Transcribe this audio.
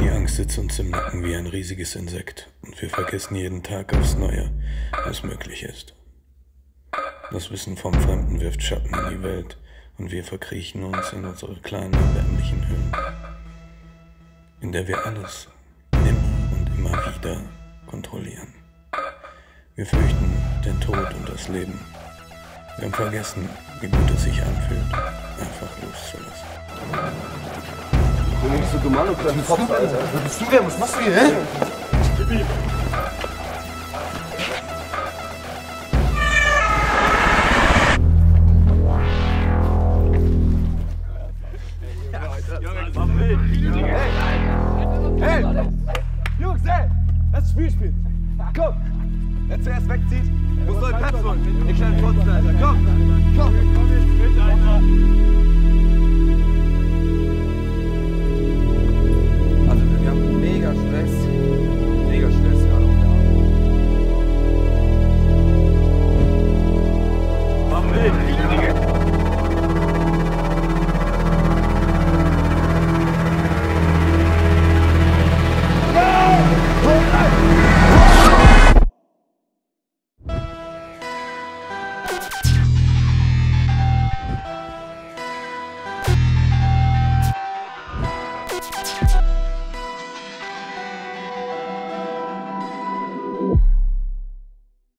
Die Angst sitzt uns im Nacken wie ein riesiges Insekt und wir vergessen jeden Tag aufs Neue, was möglich ist. Das Wissen vom Fremden wirft Schatten in die Welt und wir verkriechen uns in unsere kleinen, erbärmlichen Höhlen, in der wir alles immer und immer wieder kontrollieren. Wir fürchten den Tod und das Leben. Wir haben vergessen, wie gut es sich anfühlt, einfach loszulassen. Du nimmst so gemein auf deinen Kopf, Alter. Wo bist du denn? Was machst du hier, hä? Pipi! Hey! Jungs, ey! Lass das Spiel spielen! Komm! Wer zuerst wegzieht!